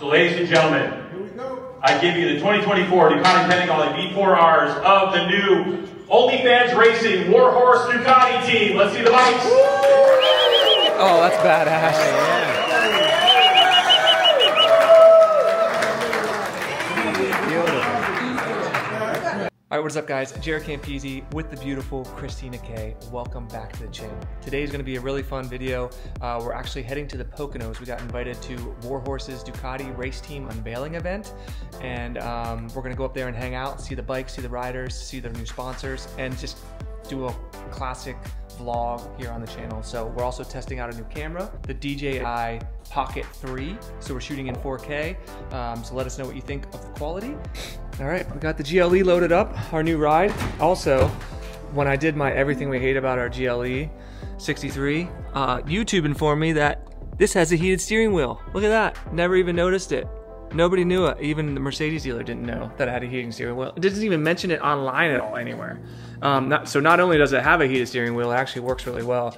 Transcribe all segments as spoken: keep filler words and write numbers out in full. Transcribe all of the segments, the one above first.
So ladies and gentlemen, here we go. I give you the twenty twenty-four Ducati Panigale V four Rs of the new OnlyFans Racing War Horse Ducati team. Let's see the bikes. Oh, that's badass. Yeah. All right, what is up, guys? Jaret Campisi with the beautiful Christina Kay. Welcome back to the channel. Today is going to be a really fun video. Uh, we're actually heading to the Poconos. We got invited to War Horse's Ducati race team unveiling event. And um, we're gonna go up there and hang out, see the bikes, see the riders, see their new sponsors, and just do a classic vlog here on the channel. So we're also testing out a new camera, the D J I Pocket three. So we're shooting in four K. Um, so let us know what you think of the quality. All right, we got the G L E loaded up, our new ride. Also, when I did my everything we hate about our G L E sixty-three, uh, YouTube informed me that this has a heated steering wheel. Look at that, never even noticed it. Nobody knew it. Even the Mercedes dealer didn't know that it had a heating steering wheel. It doesn't even mention it online at all anywhere. Um, not, so not only does it have a heated steering wheel, it actually works really well.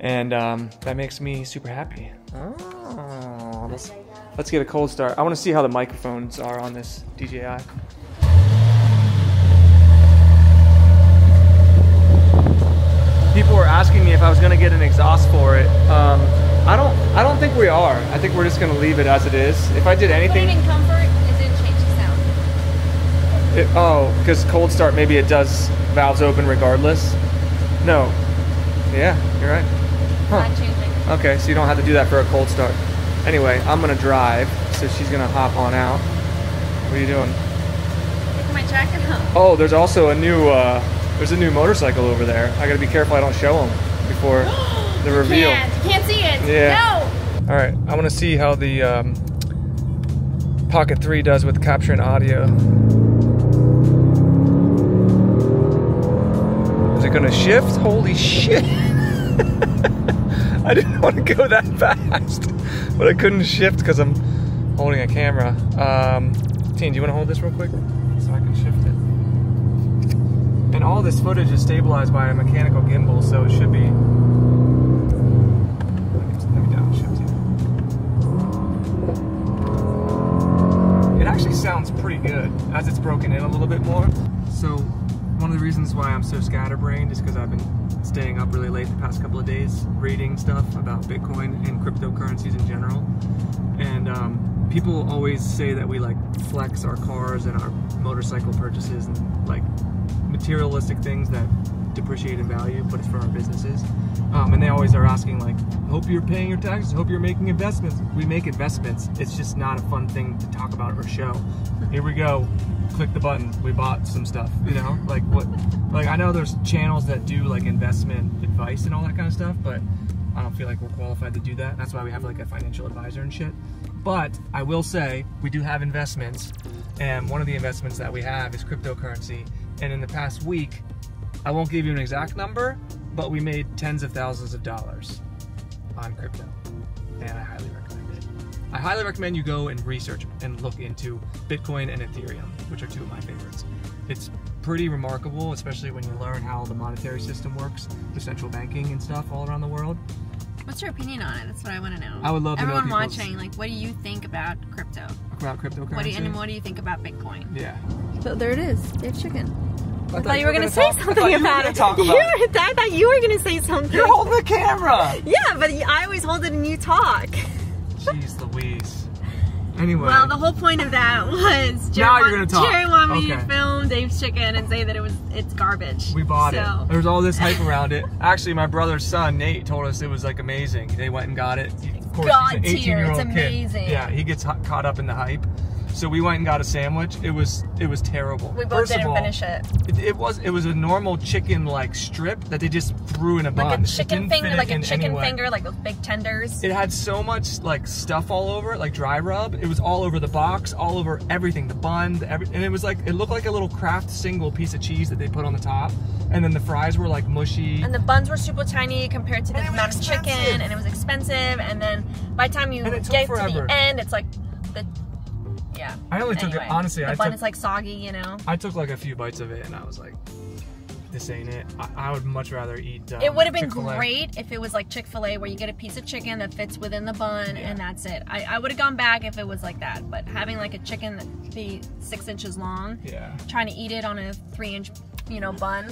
And um, that makes me super happy. Oh, let's, let's get a cold start. I want to see how the microphones are on this D J I. People were asking me if I was going to get an exhaust for it. Um, I don't. I don't think we are. I think we're just gonna leave it as it is. If I did anything, put it in comfort, it didn't change the sound. It, oh, because cold start, maybe it does valves open regardless. No. Yeah, you're right. Huh. Okay, so you don't have to do that for a cold start. Anyway, I'm gonna drive, so she's gonna hop on out. What are you doing? Picking my jacket up. Oh, there's also a new. Uh, there's a new motorcycle over there. I gotta be careful I don't show them before. The reveal. You can't, you can't see it. Yeah. No. All right. I want to see how the um, Pocket three does with capturing audio. Is it going to shift? Holy shit. I didn't want to go that fast, but I couldn't shift because I'm holding a camera. Um, Teen, do you want to hold this real quick so I can shift it? And all this footage is stabilized by a mechanical gimbal, so it should be. Sounds pretty good as it's broken in a little bit more. So one of the reasons why I'm so scatterbrained is because I've been staying up really late the past couple of days reading stuff about Bitcoin and cryptocurrencies in general. And um, people always say that we like flex our cars and our motorcycle purchases and like materialistic things that depreciate in value, but it's for our businesses. Um, and they always are asking like, hope you're paying your taxes, hope you're making investments. We make investments. It's just not a fun thing to talk about or show. Here we go, click the button. We bought some stuff, you know? Like what, like I know there's channels that do like investment advice and all that kind of stuff, but I don't feel like we're qualified to do that. That's why we have like a financial advisor and shit. But I will say we do have investments. And one of the investments that we have is cryptocurrency. And in the past week, I won't give you an exact number, but we made tens of thousands of dollars on crypto, and I highly recommend it. I highly recommend you go and research and look into Bitcoin and Ethereum, which are two of my favorites. It's pretty remarkable, especially when you learn how the monetary system works, the central banking and stuff all around the world. What's your opinion on it? That's what I want to know. I would love to know. Everyone watching, like, what do you think about crypto? About cryptocurrency? What do you, and what do you think about Bitcoin? Yeah. So there it is, Dave's Chicken. I, I thought you were, were going to say something about it. Talk about it. I thought you were going to say something. You're holding the camera. Yeah, but I always hold it and you talk. Jeez Louise. Anyway. Well, the whole point of that was Jerry, now you're gonna talk. Jerry wanted okay. me to film Dave's Chicken and say that it was it's garbage. We bought so. it. There's all this hype around it. Actually, my brother's son, Nate, told us it was like amazing. They went and got it. Of course, God he's an tier. It's amazing. Kid. Yeah, he gets caught up in the hype. So we went and got a sandwich. It was it was terrible. We both First didn't all, finish it. it. It was it was a normal chicken like strip that they just threw in a bun. Like a chicken finger, like a chicken finger, like those big tenders. It had so much like stuff all over it, like dry rub. It was all over the box, all over everything, the bun, the every, and it was like it looked like a little Kraft single piece of cheese that they put on the top, and then the fries were like mushy. And the buns were super tiny compared to the amount of chicken, and it was expensive. And then by the time you get to the end, it's like the Yeah. I only anyway, took it honestly. The I bun took, is like soggy, you know. I took like a few bites of it, and I was like, this ain't it. I, I would much rather eat um, It would have been Chick-fil-A. Great if it was like Chick-fil-A where you get a piece of chicken that fits within the bun yeah. and that's it. I, I would have gone back if it was like that, but having like a chicken that be six inches long, yeah. trying to eat it on a three inch, you know, bun.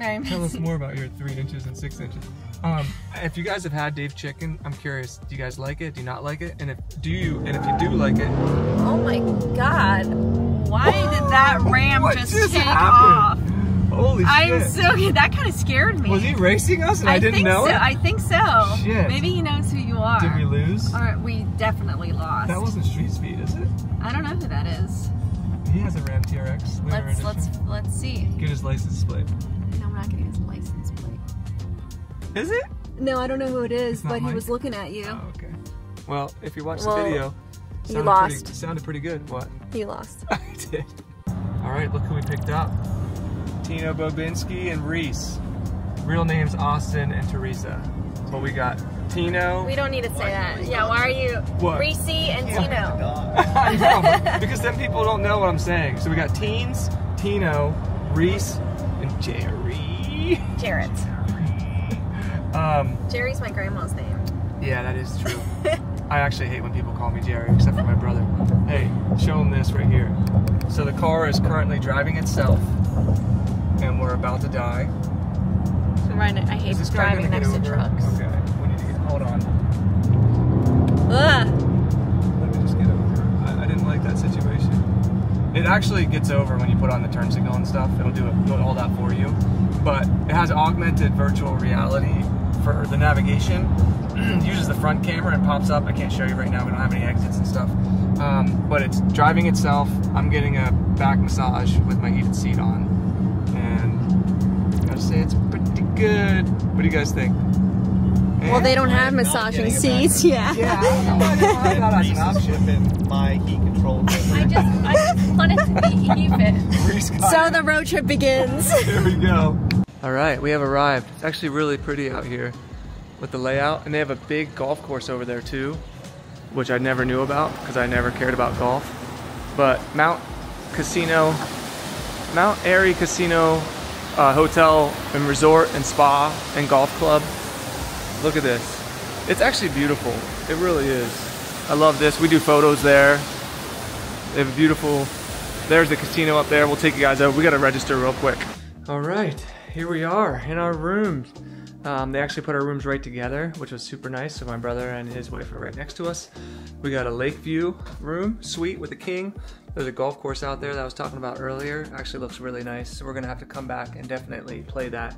Tell us more about your three inches and six inches. Um, if you guys have had Dave's Chicken, I'm curious, do you guys like it? Do you not like it? And if do you, and if you do like it. Oh my God. Why Whoa, did that Ram just, just take happened? Off? Holy shit. I'm so, that kind of scared me. Was he racing us and I, I didn't know so, it? I think so. Shit. Maybe he knows who you are. Did we lose? Or we definitely lost. That wasn't Street Speed, is it? I don't know who that is. He has a Ram T R X. Let's, let's, let's see. Get his license plate. No, I'm not getting his license plate. Is it? No, I don't know who it is, but Mike. He was looking at you. Oh, okay. Well, if you watch well, the video, it sounded, you lost. Pretty, it sounded pretty good. What? You lost. I did. All right, look who we picked up. Tino Bobinski and Reese. Real names Austin and Teresa. But we got Tino. We don't need to say why that. Really yeah, why are you? What? Reese and yeah. Tino. I know, because then people don't know what I'm saying. So we got Teens, Tino, Reese, and Jerry. Jaret. Um, Jerry's my grandma's name. Yeah, that is true. I actually hate when people call me Jerry, except for my brother. Hey, show him this right here. So the car is currently driving itself, and we're about to die. So Ryan, I hate driving next to trucks. Okay, we need to get, hold on. Ugh. Let me just get over. I, I didn't like that situation. It actually gets over when you put on the turn signal and stuff. It'll do, it, do all that for you. But it has augmented virtual reality for the navigation. It uses the front camera and pops up. I can't show you right now, we don't have any exits and stuff. Um, but it's driving itself. I'm getting a back massage with my heated seat on. And I'd say it's pretty good. What do you guys think? And well, they don't have massaging seats, yeah. Yeah, I don't know. That's an option in my heat control. I just, I just wanted to be even. So the road trip begins. There we go. All right, we have arrived. It's actually really pretty out here with the layout, and they have a big golf course over there too, which I never knew about because I never cared about golf. But Mount Casino, Mount Airy Casino uh, Hotel and Resort and Spa and Golf Club. Look at this. It's actually beautiful. It really is. I love this. We do photos there. They have a beautiful, there's the casino up there. We'll take you guys over. We got to register real quick. All right. Here we are in our rooms. Um, they actually put our rooms right together, which was super nice. So my brother and his wife are right next to us. We got a Lakeview room suite with the king. There's a golf course out there that I was talking about earlier. Actually looks really nice. So we're gonna have to come back and definitely play that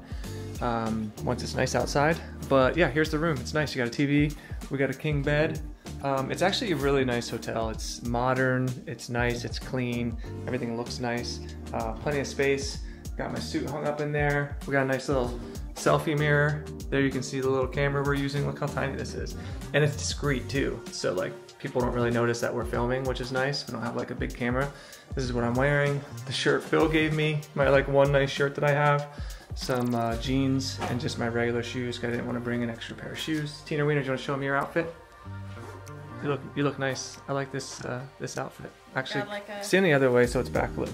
um, once it's nice outside. But yeah, here's the room. It's nice. You got a T V. We got a king bed. Um, it's actually a really nice hotel. It's modern. It's nice. It's clean. Everything looks nice. Uh, plenty of space. Got my suit hung up in there. We got a nice little selfie mirror. There you can see the little camera we're using. Look how tiny this is. And it's discreet too. So like people don't really notice that we're filming, which is nice. We don't have like a big camera. This is what I'm wearing. The shirt Phil gave me, my like one nice shirt that I have. Some uh, jeans and just my regular shoes, because I didn't want to bring an extra pair of shoes. Tina Wiener, do you want to show me your outfit? You look, you look nice. I like this, uh, this outfit. Actually, like a... stand the other way so it's backlit.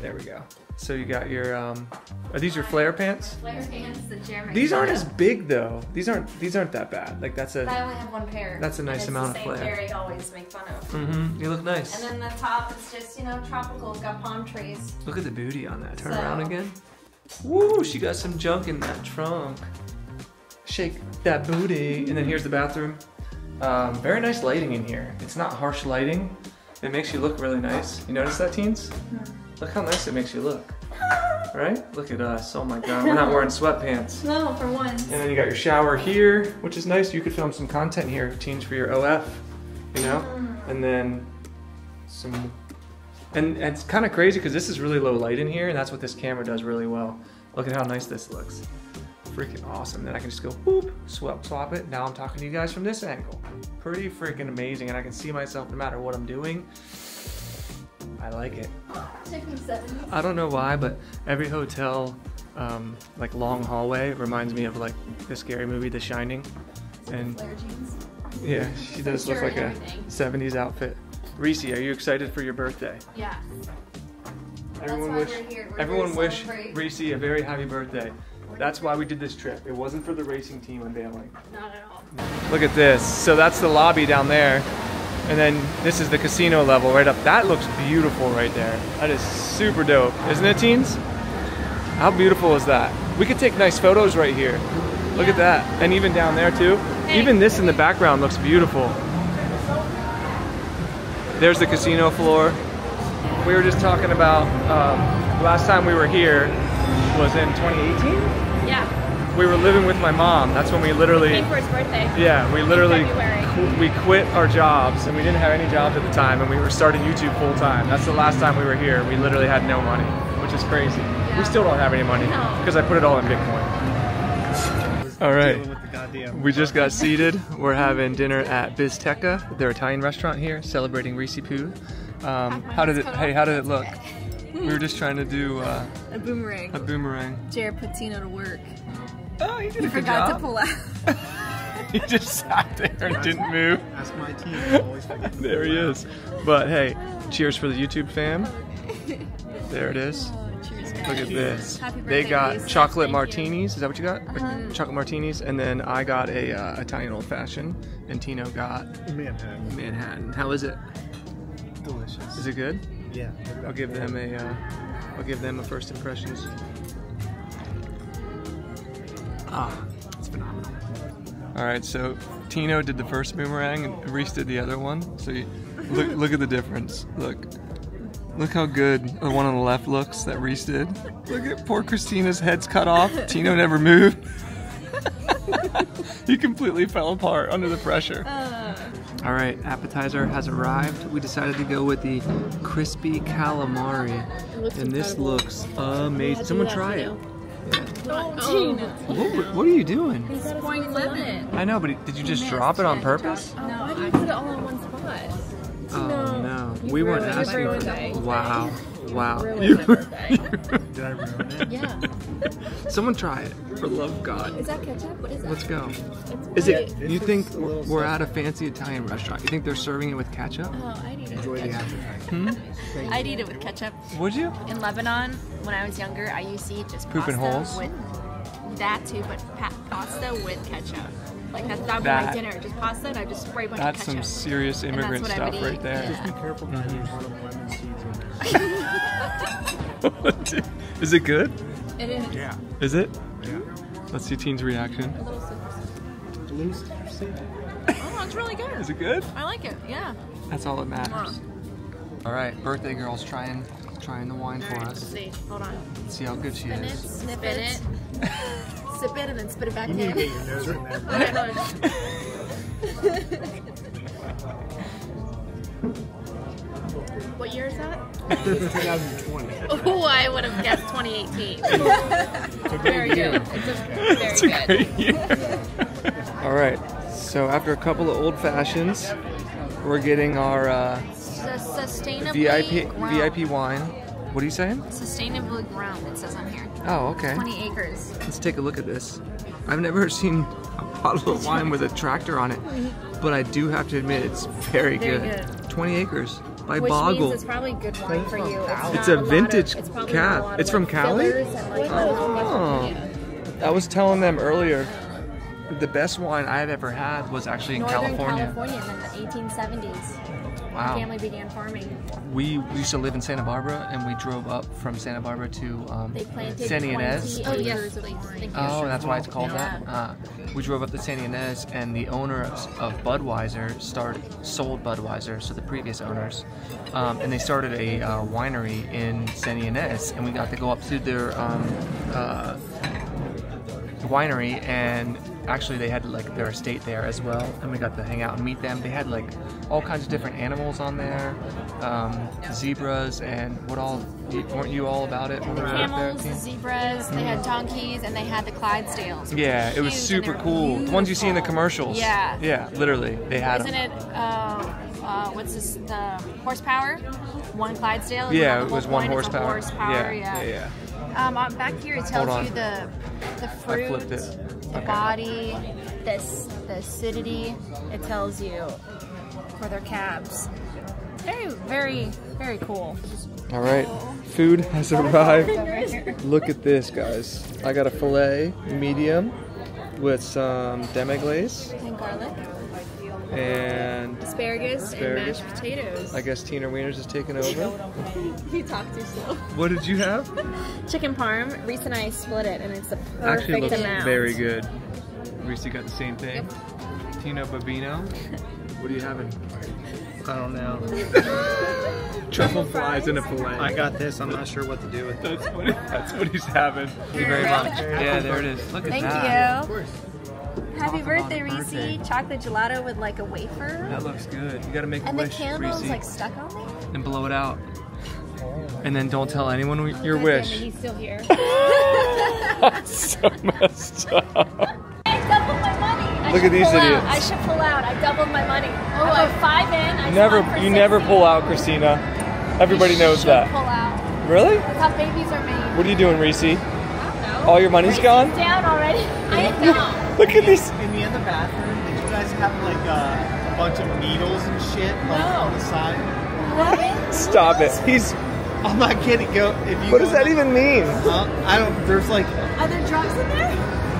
There we go. So you got your, um, are these your flare pants? Flare pants, the Jared. These aren't as big though. These aren't, these aren't that bad. Like that's a. I only have one pair. That's a nice amount of flare. Jared always make fun of. Mm-hmm. You look nice. And then the top is just, you know, tropical. It's got palm trees. Look at the booty on that. Turn so. Around again. Woo! She got some junk in that trunk. Shake that booty. And then here's the bathroom. Um, very nice lighting in here. It's not harsh lighting. It makes you look really nice. You notice that, teens? No. Look how nice it makes you look, right? Look at us, oh my God, we're not wearing sweatpants. No, for once. And then you got your shower here, which is nice. You could film some content here, teens, for your O F, you know? And then some, and, and it's kind of crazy because this is really low light in here and that's what this camera does really well. Look at how nice this looks. Freaking awesome. Then I can just go whoop, swap, swap it. Now I'm talking to you guys from this angle. Pretty freaking amazing. And I can see myself no matter what I'm doing. I like it. I don't know why, but every hotel, um, like long hallway, reminds me of like the scary movie, The Shining. And yeah, she does look like a seventies outfit. Reese, are you excited for your birthday? Yeah. Everyone wish everyone wish Reese a very happy birthday. That's why we did this trip. It wasn't for the racing team unveiling. Not at all. Look at this. So that's the lobby down there. And then this is the casino level right up. That looks beautiful right there. That is super dope. Isn't it, teens? How beautiful is that? We could take nice photos right here. Look yeah. at that. And even down there too. Hey. Even this in the background looks beautiful. There's the casino floor. We were just talking about um, last time we were here was in twenty eighteen? Yeah. We were living with my mom. That's when we literally... We came for his birthday. Yeah, we literally... Qu we quit our jobs, and we didn't have any jobs at the time, and we were starting YouTube full time. That's the last time we were here. We literally had no money, which is crazy. Yeah. We still don't have any money, because no. I put it all in Bitcoin. All right. We just got seated. We're having dinner at Bisteca, their Italian restaurant here, celebrating Reese Poo. Um, how did it, hey, how did it look? We were just trying to do uh, a boomerang. A boomerang. Jared put Tino to work. Oh, he did he a good job. Forgot to pull out. He just sat there and didn't move. Ask my team. There he is. But hey, cheers for the YouTube fam. There it is. Oh, cheers, guys. Look at this. Happy birthday, they got Lisa. chocolate Thank martinis. You. Is that what you got? Uh-huh. Chocolate martinis, and then I got a uh, Italian old fashioned, and Tino got Manhattan. Manhattan. How is it? Delicious. Is it good? Yeah, I'll give them a, uh, I'll give them a first impressions. Ah, it's phenomenal. All right, so Tino did the first boomerang and Reese did the other one. So you, look, look at the difference. Look, look how good the one on the left looks that Reese did. Look at poor Christina's head's cut off. Tino never moved. He completely fell apart under the pressure. Uh. All right, appetizer has arrived. We decided to go with the crispy calamari, and this looks amazing. Someone try it. Yeah. Oh, what, what are you doing? He's spoiling it. I know, but did you just drop it on purpose? No, I didn't put it all in one spot. Oh no, we weren't asking for that. Wow, wow. Did I ruin it? Yeah. Someone try it. For love of God. Is that ketchup? What is that? Let's go. Is it? You think we're at a fancy Italian restaurant? You think they're serving it with ketchup? Oh, I'd eat it with ketchup. Hmm? I'd eat it with ketchup. Would you? In Lebanon, when I was younger, I used to eat just Poop pasta holes. with that too, but pa pasta with ketchup. Like that's that would that. be my dinner. Just pasta, and I just spray a bunch that's of ketchup. That's some serious immigrant stuff right eat. there. Yeah. Just be careful not to use lemon seeds in there. Is it good? It is. Yeah. Is it? Yeah. Let's see Teen's reaction. A little super. A little super. Oh, it's really good. Is it good? I like it. Yeah. That's all that matters. All right, birthday girl's trying, trying the wine all for right, us. Let's see. Hold on. Let's see how good she Spin is. It, snip Spin it. it. Sip it and then spit it back you in. You need to get your nose in there. What year is that? It's twenty twenty. Oh, I would have guessed twenty eighteen. It's a very good. It's a very it's a good. Great year. All right. So after a couple of old fashions, we're getting our uh, V I P ground. V I P wine. What are you saying? Sustainably grown, it says on here. Oh, okay. twenty acres. Let's take a look at this. I've never seen a bottle of wine with a tractor on it, but I do have to admit it's very, very good. good. twenty acres. By Which Bogle. Means it's probably good wine for you. It's, it's a, a vintage of, it's cab. A it's from Cali? Like oh. I was telling them earlier, the best wine I had ever had was actually in Northern California. California in the eighteen seventies. Wow. My family began farming. We, we used to live in Santa Barbara, and we drove up from Santa Barbara to um, they planted San Inez. Oh, yes. Oh, that's why it's called yeah. that? Uh, we drove up to San Inez, and the owner of Budweiser started, sold Budweiser, so the previous owners, um, and they started a uh, winery in San Inez, and we got to go up to their um, uh, winery, and actually they had like their estate there as well, and we got to hang out and meet them. They had like all kinds of different animals on there, um, zebras and what all, weren't you all about it? When Camels, we were there, zebras, mm-hmm. they had donkeys, and they had the Clydesdales. Yeah, it was super cool. Beautiful. The ones you see in the commercials. Yeah. Yeah, literally, they had Isn't them. Isn't it, uh, uh, what's this, the horsepower? One Clydesdale? Yeah, it was one horsepower. horsepower. Yeah, yeah, yeah. Um, back here, it tells you the, the fruit, the okay. body, this, the acidity. It tells you for their cabs. Very, very, very cool. All right, food has arrived. Look at this, guys. I got a filet, medium, with some demi-glace. And garlic. And asparagus, asparagus and mashed potatoes. I guess Tina Wieners is taking over. You talk too slow. What did you have? Chicken parm. Reese and I split it, and it's the perfect amount. Actually, it looks amount. very good. Reese got the same thing. Yep. Tino Bobino. What are you having? I don't know. Truffle fries in a filet. I got this. I'm not sure what to do with it. That's what, that's what he's having. Thank you very much. Yeah, there it is. Look at Thank that. Thank you. Of course. Happy birthday, Reese. Chocolate gelato with like a wafer. That looks good. You gotta make a and wish, And the candle's Reese. like stuck on me? And blow it out. And then don't tell anyone we, your wish. And he's still here. That's so messed up. I doubled my money. I Look at these idiots. Out. I should pull out. I doubled my money. Oh, I put five in. I never, You sixty. never pull out, Christina. Everybody you knows that. pull out. Really? That's how babies are made. What are you doing, Reese? I don't know. All your money's Reese's gone? down already. I am down. Look at this. In the, in the bathroom, did you guys have like uh, a bunch of needles and shit like, no. on the side? What? Stop it. He's. I'm not kidding. Go. If you. What does that to, even mean? Uh, I don't. There's like. Are there drugs in there?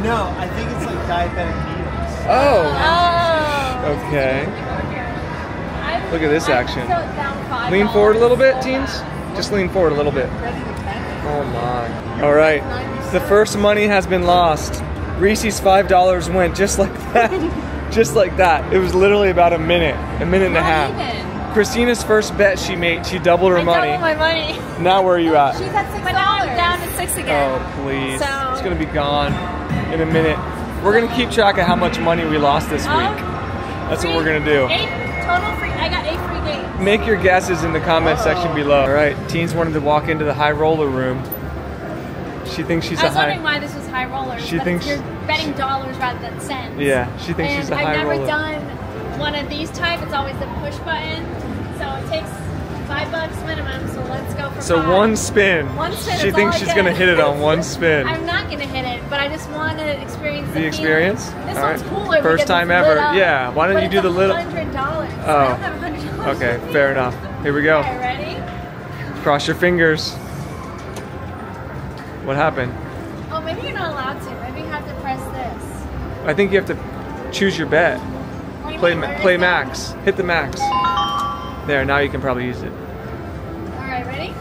No, I think it's like diabetic needles. Oh. Oh. Okay. I'm, Look at this I'm action. So lean forward a little bit, teens. Just lean forward a little bit. Oh my. All right. The first money has been lost. Reese's five dollars went just like that. Just like that. It was literally about a minute, a minute and a half. Even. Christina's first bet she made, she doubled her I money. Doubled my money. Now where are you at? She's at six dollars. My now I'm down to six again. Oh, please. So. It's going to be gone in a minute. We're going to keep track of how much money we lost this week. Um, That's free, what we're going to do. Eight total free. I got eight free games. Make your guesses in the comment oh. section below. All right, teens wanted to walk into the high roller room. She thinks she's I was a high. wondering why this was high rollers. She thinks you're betting she, dollars rather than cents. Yeah, she thinks and she's a high roller. I've never done one of these type. It's always the push button. So it takes five bucks minimum. So let's go for so five. So one spin. One spin. She thinks she's gonna hit it on one spin. I'm not gonna hit it, but I just want to experience the, the experience. Feeling. This All one's right. cooler. First time ever. Yeah. Why don't but you do the little? Hundred dollars. Oh. I don't have hundred dollars. Okay. Fair enough. Here we go. Okay, ready? Cross your fingers. What happened? Oh, maybe you're not allowed to. Maybe you have to press this. I think you have to choose your bet. You play ma play max. Down? Hit the max. There, now you can probably use it. All right, ready?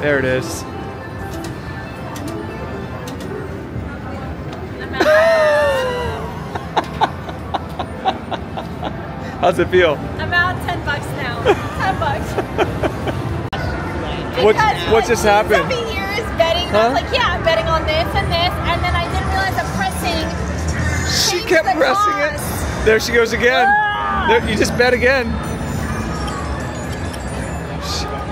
There it is. How's it feel? About ten bucks now. ten bucks. What, what just happened? Betting. Huh? I was like, yeah, I'm betting on this and this, and then I didn't realize I'm pressing. She kept the pressing cost. it. There she goes again. Ah. There, you just bet again.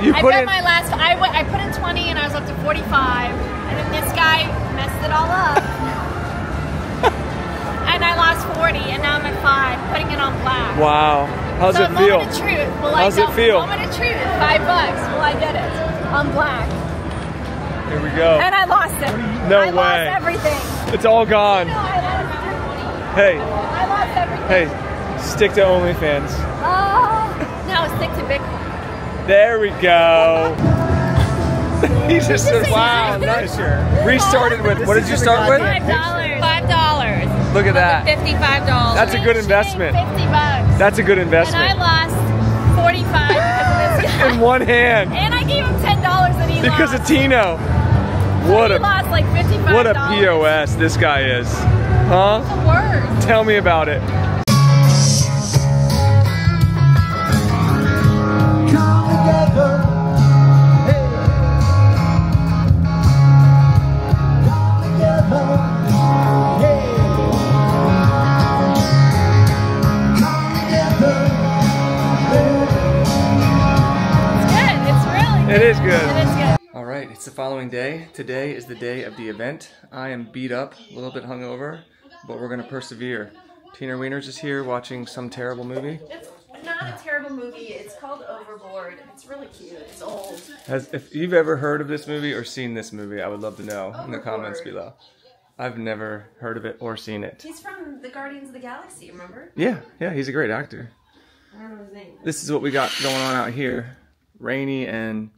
You put I bet in, my last. I, went, I put in twenty and I was up to forty-five, and then this guy messed it all up, and I lost forty, and now I'm at five, putting it on black. Wow. How's so it feel? Moment of truth. Will How's I it feel? Moment of truth. Five bucks. Will I get it on black? Here we go. And I lost it. No I way. I lost everything. It's all gone. You know, I hey. I lost everything. Hey, stick to OnlyFans. Uh, no, stick to Bitcoin. There we go. He just said, wow, nicer. Restarted with, what did you start with? five dollars. five dollars. Look at that. fifty-five dollars. That's a good investment. fifty bucks. That's a good investment. And I lost forty-five because of this guy. In one hand. And I gave him ten dollars and he because lost. Because of Tino. What a, lost like fifty-five dollars. What a P O S this guy is. Huh? The word. Tell me about it. It's the following day. Today is the day of the event. I am beat up, a little bit hungover, but we're gonna persevere. Tina Wieners is here watching some terrible movie. It's not a terrible movie. It's called Overboard. It's really cute. It's old. Has, if you've ever heard of this movie or seen this movie, I would love to know Overboard. in the comments below. I've never heard of it or seen it. He's from the Guardians of the Galaxy, remember? Yeah, yeah, he's a great actor. I don't know his name. This is what we got going on out here. rainy and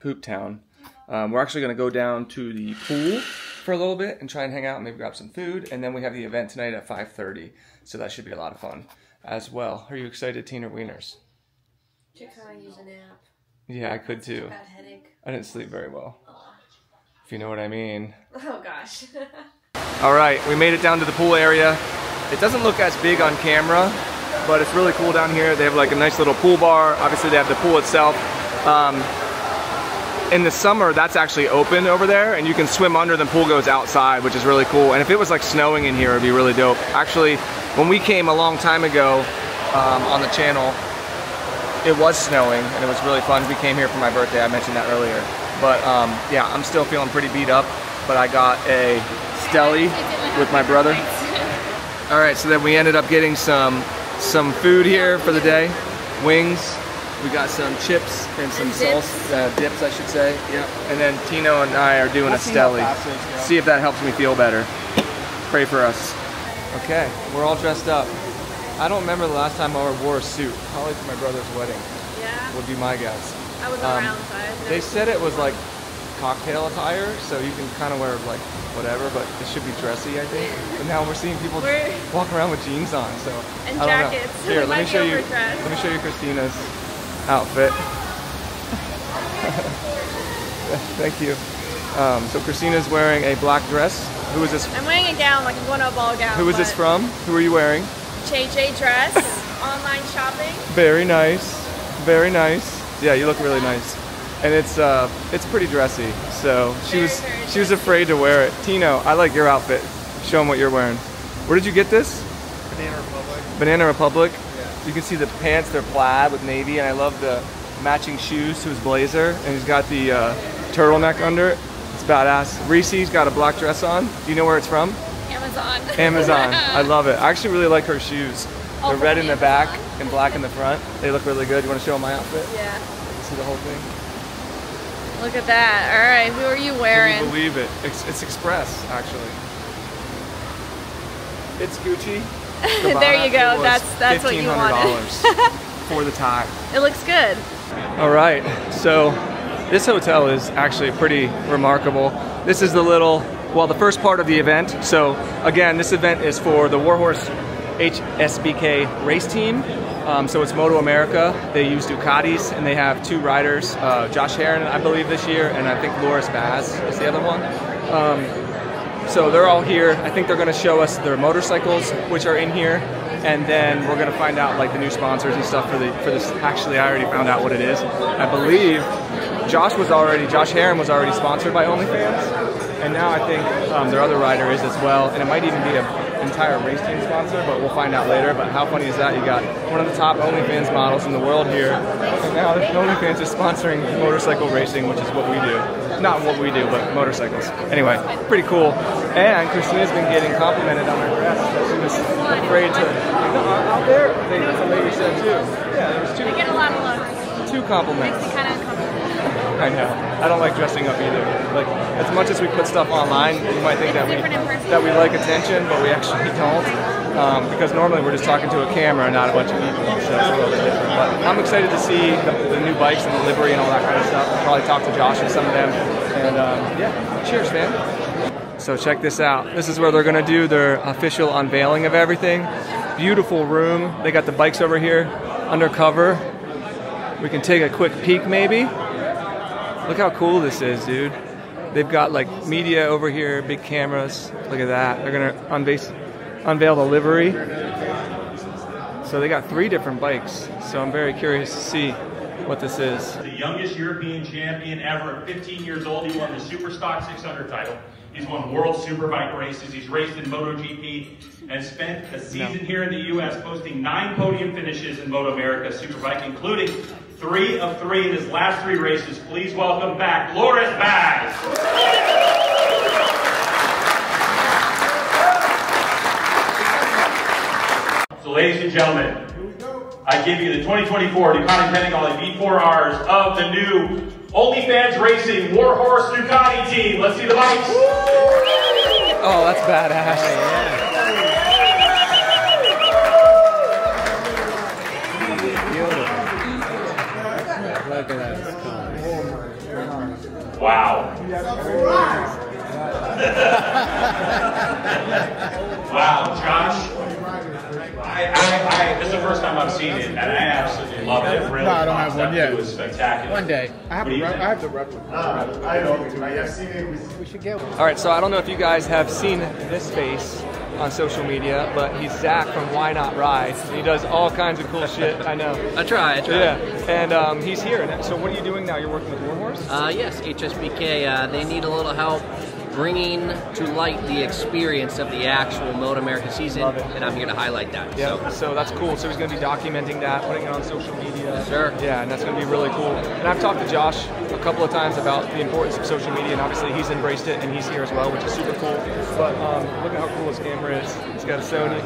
poop town. Um, we're actually going to go down to the pool for a little bit and try and hang out and maybe grab some food. And then we have the event tonight at five thirty. So that should be a lot of fun as well. Are you excited, Teen or Wieners? Should try and use a nap. Yeah, I could too. Bad headache. I didn't sleep very well. Oh. If you know what I mean. Oh gosh. All right, we made it down to the pool area. It doesn't look as big on camera, but it's really cool down here. They have like a nice little pool bar. Obviously they have the pool itself. Um, in the summer, that's actually open over there and you can swim under, the pool goes outside, which is really cool. And if it was like snowing in here, it'd be really dope. Actually, when we came a long time ago um, on the channel, it was snowing and it was really fun. We came here for my birthday, I mentioned that earlier. But um, yeah, I'm still feeling pretty beat up, but I got a Steli with my brother. All right, so then we ended up getting some some food here for the day. Wings, we got some chips and some salsa, uh, dips I should say. Yep. And then Tino and I are doing a Steli. See if that helps me feel better. Pray for us. Okay, we're all dressed up. I don't remember the last time I wore a suit. Probably for my brother's wedding. Yeah. Would be my guess. I was um, around, so I was They said it was like cocktail attire, so you can kind of wear like whatever, but it should be dressy, I think. But now we're seeing people we're... walk around with jeans on, so and I don't jackets. Know. Here, let me show you. Dress. Let me show you Christina's outfit. Thank you. Um, so Christina's wearing a black dress. Who is this? I'm wearing a gown, like a one-up ball gown. Who is but... this from? Who are you wearing? J J Dress. Online shopping. Very nice. Very nice. Yeah, you look really nice, and it's uh, it's pretty dressy. So she was she was afraid to wear it. Tino, I like your outfit. Show them what you're wearing. Where did you get this? Banana Republic. Banana Republic. Yeah. You can see the pants; they're plaid with navy, and I love the matching shoes to his blazer, and he's got the uh, turtleneck under it. It's badass. Reese's got a black dress on. Do you know where it's from? Amazon. Amazon. I love it. I actually really like her shoes. They're red in the back and black in the front. They look really good. You want to show them my outfit? Yeah. See the whole thing? Look at that. All right. Who are you wearing? Can you believe it? It's, it's Express, actually. It's Gucci. There you go. That's that's what you wanted. For the tie. It looks good. All right. So this hotel is actually pretty remarkable. This is the little, well, the first part of the event. So again, this event is for the War Horse H S B K race team. Um, so it's Moto America. They use Ducatis and they have two riders, uh, Josh Herrin, I believe this year, and I think Loris Baz is the other one. Um, so they're all here. I think they're gonna show us their motorcycles, which are in here, and then we're gonna find out like the new sponsors and stuff for the for this. Actually, I already found out what it is. I believe Josh was already, Josh Herrin was already sponsored by OnlyFans, and now I think um, their other rider is as well, and it might even be a entire race team sponsor, but we'll find out later. But how funny is that? You got one of the top OnlyFans models in the world here, and now OnlyFans is sponsoring motorcycle racing, which is what we do. Not what we do, but motorcycles. Anyway, pretty cool. And Christina's been getting complimented on her dress. She was afraid to. Out there, they, that's what lady said too. Yeah, there was two. They get a lot of looks. Two compliments. Makes me kind of uncomfortable. I know. I don't like dressing up either. Like, as much as we put stuff online, you might think that we that we like attention, but we actually don't. Um, because normally we're just talking to a camera and not a bunch of people, so it's a little bit different. But I'm excited to see the, the new bikes and the livery and all that kind of stuff. I'll probably talk to Josh and some of them. And um, yeah, cheers, man. So check this out. This is where they're gonna do their official unveiling of everything. Beautiful room. They got the bikes over here, undercover. We can take a quick peek maybe. Look how cool this is, dude. They've got like media over here, big cameras. Look at that. They're gonna unbase, unveil the livery. So they got three different bikes. So I'm very curious to see what this is. The youngest European champion ever, fifteen years old. He won the Superstock six hundred title. He's won World Superbike races. He's raced in MotoGP and spent a season no. here in the U S posting nine podium finishes in Moto America Superbike, including Three of three in his last three races. Please welcome back Loris Baz. So ladies and gentlemen, here we go. I give you the twenty twenty-four Ducati Panigale V four Rs of the new OnlyFans Racing War Horse Ducati team. Let's see the bikes. Oh, that's badass. Yeah. Look at those cars. Wow. Wow, Josh. I, I, I, this is the first time I've seen it, and I absolutely love it. Really no, I don't have one yet. It was spectacular. One day. I have, re I have to replicate it. Uh, I don't. I have seen it. We should get one. All right, so I don't know if you guys have seen this face on social media, but he's Zach from Why Not Ride. He does all kinds of cool shit. I know. I try, I try. Yeah, and um, he's here. So what are you doing now? You're working with War Horse? Uh, yes, H S B K. Uh, they need a little help bringing to light the experience of the actual Moto America season, and I'm here to highlight that. Yeah, so. so that's cool. So he's going to be documenting that, putting it on social media. Sure. Yeah, and that's going to be really cool. And I've talked to Josh a couple of times about the importance of social media, and obviously he's embraced it, and he's here as well, which is super cool. But um, look at how cool his camera is. It's got a Sony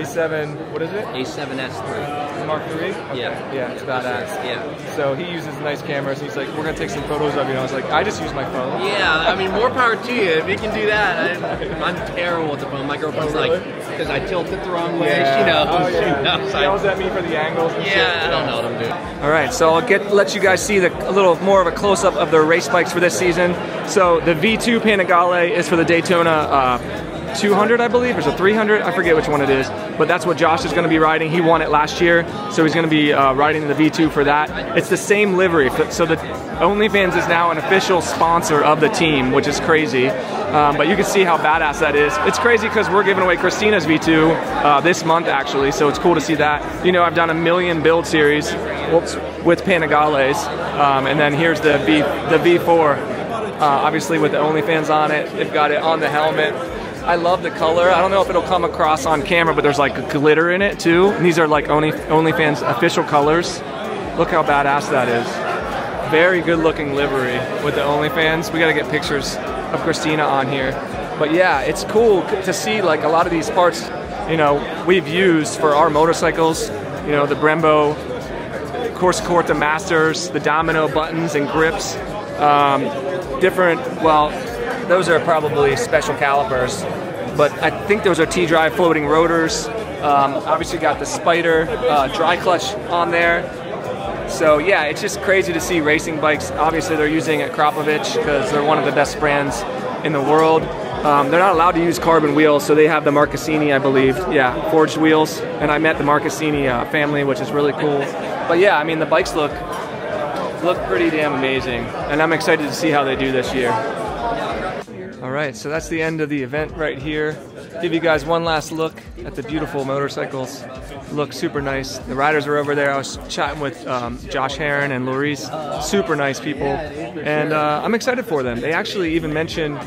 A seven, what is it? A seven S three. Mark three? Okay. Yeah. Yeah, it's badass. Yeah. So he uses nice cameras. He's like, we're going to take some photos of you. And I was like, I just use my phone. Yeah, I mean, more power to you. If you can do that, I, I'm terrible at the phone. My girlfriend's oh, really? like, because I tilt it the wrong way. Yeah. She knows. Oh, yeah. She knows. She yells at me for the angles. And yeah, shit. I don't know what I'm doing. All right, so I'll get let you guys see the, a little more of a close up of the race bikes for this season. So the V two Panigale is for the Daytona uh, two hundred, I believe, or is it three hundred? I forget which one it is. But that's what Josh is going to be riding. He won it last year, so he's going to be uh, riding the V two for that. It's the same livery, so the OnlyFans is now an official sponsor of the team, which is crazy. Um, but you can see how badass that is. It's crazy because we're giving away Christina's V two uh, this month, actually, so it's cool to see that. You know, I've done a million build series whoops, with Panigales, um, and then here's the, v, the V four. Uh, obviously, with the OnlyFans on it, they've got it on the helmet. I love the color. I don't know if it'll come across on camera, but there's like glitter in it too. And these are like Only, OnlyFans official colors. Look how badass that is. Very good looking livery with the OnlyFans. We gotta get pictures of Christina on here. But yeah, it's cool to see like a lot of these parts, you know, we've used for our motorcycles. You know, the Brembo, Corsecorta Masters, the Domino buttons and grips. Um, different, well, those are probably special calipers, but I think those are T-drive floating rotors. Um, obviously got the Spider uh, dry clutch on there. So yeah, it's just crazy to see racing bikes. Obviously they're using Akrapovic because they're one of the best brands in the world. Um, they're not allowed to use carbon wheels, so they have the Marchesini, I believe. Yeah, forged wheels. And I met the Marchesini uh, family, which is really cool. But yeah, I mean, the bikes look, look pretty damn amazing. And I'm excited to see how they do this year. All right, so that's the end of the event right here. Give you guys one last look at the beautiful motorcycles. Look super nice. The riders were over there. I was chatting with um, Josh Herrin and Loris. Super nice people. And uh, I'm excited for them. They actually even mentioned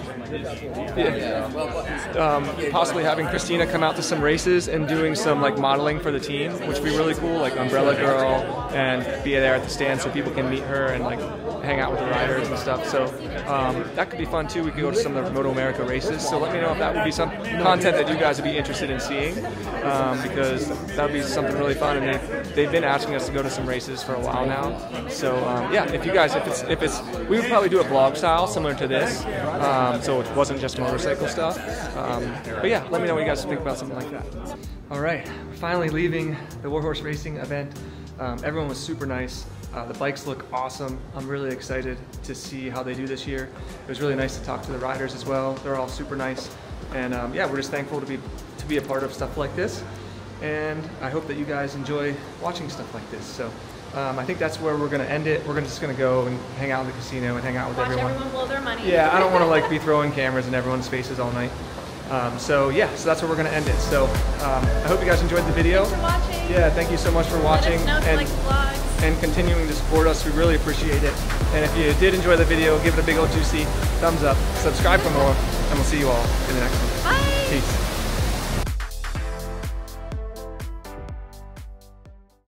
um, possibly having Christina come out to some races and doing some like modeling for the team, which would be really cool, like Umbrella Girl, and be there at the stand so people can meet her and like hang out with the riders and stuff. So um, that could be fun too. We could go to some of the Moto America races. So let me know if that would be some content that you guys would be interested in seeing, um, because that would be something really fun. And they've, they've been asking us to go to some races for a while now. So um, yeah, if you guys, if it's, if it's, we would probably do a vlog style similar to this. Um, so it wasn't just motorcycle stuff. Um, but yeah, let me know what you guys think about something like that. All right, we're finally leaving the War Horse Racing event. Um, everyone was super nice. Uh, the bikes look awesome. I'm really excited to see how they do this year. It was really nice to talk to the riders as well. They're all super nice. And um, yeah, we're just thankful to be, to be a part of stuff like this. And I hope that you guys enjoy watching stuff like this. So um, I think that's where we're gonna end it. We're gonna, just gonna go and hang out in the casino and hang out with Watch everyone. everyone blow their money. Yeah, I don't wanna like be throwing cameras in everyone's faces all night. Um, so yeah, so that's where we're gonna end it. So um, I hope you guys enjoyed the video. Thanks for watching. Yeah, thank you so much for watching. Let us know if you like the vlogs. And continuing to support us, we really appreciate it. And if you did enjoy the video, give it a big old juicy thumbs up, subscribe for more, and we'll see you all in the next one. Bye. Peace.